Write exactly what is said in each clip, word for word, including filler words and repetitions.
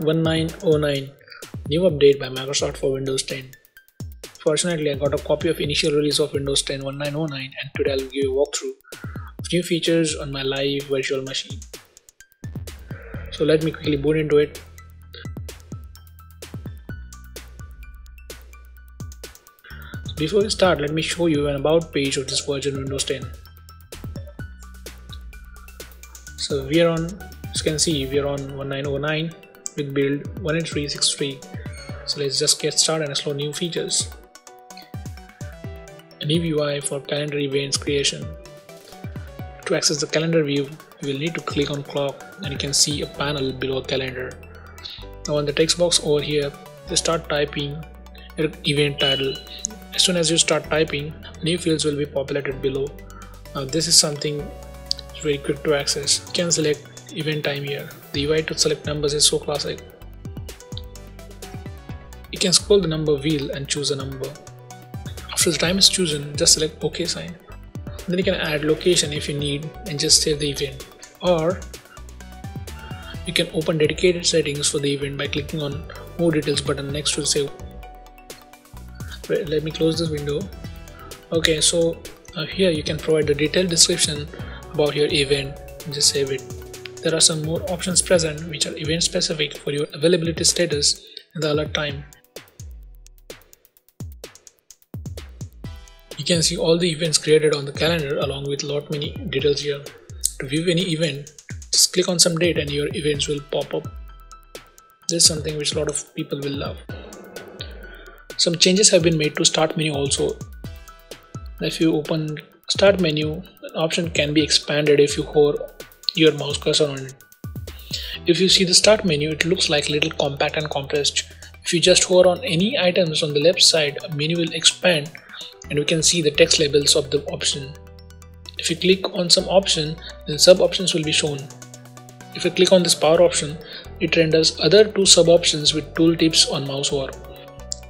one nine oh nine, new update by Microsoft for Windows ten. Fortunately, I got a copy of initial release of Windows ten one nine oh nine, and today I'll give you a walkthrough of new features on my live virtual machine. So let me quickly boot into it. Before we start, let me show you an about page of this version Windows ten. So we are on, as you can see, we are on one nine oh nine with build one eight three six three. So let's just get started and explore new features. An E U I for calendar events creation. To access the calendar view, you will need to click on clock, and you can see a panel below calendar. Now on the text box over here, just start typing your event title. As soon as you start typing, new fields will be populated below. Now this is something very quick to access. You can select event time here. The U I to select numbers is so classic. You can scroll the number wheel and choose a number. After the time is chosen, just select OK sign. Then you can add location if you need and just save the event. Or you can open dedicated settings for the event by clicking on More Details button next to save. Let me close this window. Okay, so uh, here you can provide the detailed description about your event and just save it. There are some more options present which are event specific for your availability status and the alert time. You can see all the events created on the calendar along with lot many details here. To view any event, just click on some date and your events will pop up. This is something which a lot of people will love. Some changes have been made to start menu also. If you open start menu, an option can be expanded if you hover your mouse cursor on it. If you see the start menu, it looks like little compact and compressed. If you just hover on any items on the left side, a menu will expand and we can see the text labels of the option. If you click on some option, then sub options will be shown. If you click on this power option, it renders other two sub options with tooltips on mouse over.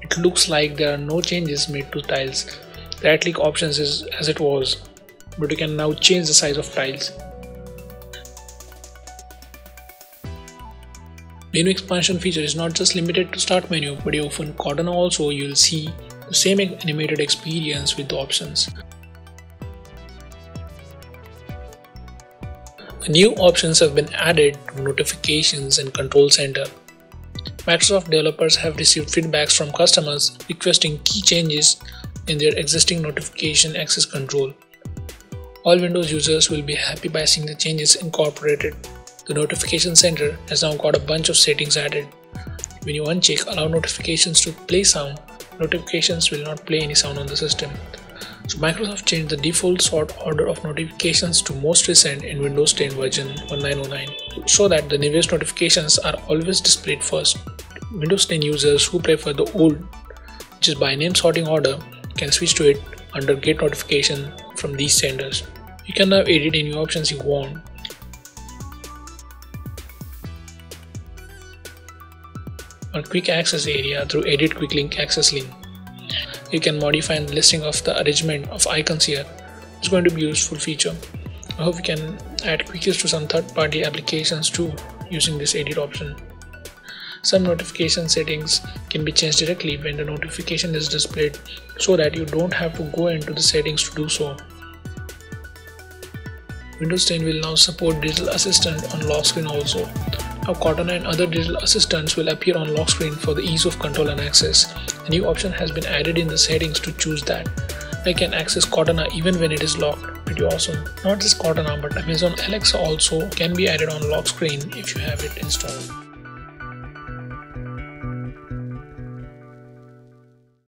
It looks like there are no changes made to tiles. The right click options is as it was, but you can now change the size of tiles. Menu expansion feature is not just limited to start menu, but you open Cortana also, you will see the same animated experience with the options. New options have been added to notifications and control center. Microsoft developers have received feedbacks from customers requesting key changes in their existing notification access control. All Windows users will be happy by seeing the changes incorporated. The notification center has now got a bunch of settings added. When you uncheck allow notifications to play sound, notifications will not play any sound on the system. So Microsoft changed the default sort order of notifications to most recent in Windows ten version one nine oh nine so that the newest notifications are always displayed first. Windows ten users who prefer the old, which is by name sorting order, can switch to it under Get Notification from these senders. You can now edit any options you want. On Quick Access area through Edit Quick Link Access Link, you can modify the listing of the arrangement of icons here. It's going to be a useful feature. I hope you can add quickies to some third-party applications too using this edit option. Some notification settings can be changed directly when the notification is displayed so that you don't have to go into the settings to do so. Windows ten will now support digital assistant on lock screen also. Now Cortana and other digital assistants will appear on lock screen for the ease of control and access. A new option has been added in the settings to choose that. I can access Cortana even when it is locked. Pretty awesome. Not just Cortana, but Amazon Alexa also can be added on lock screen if you have it installed.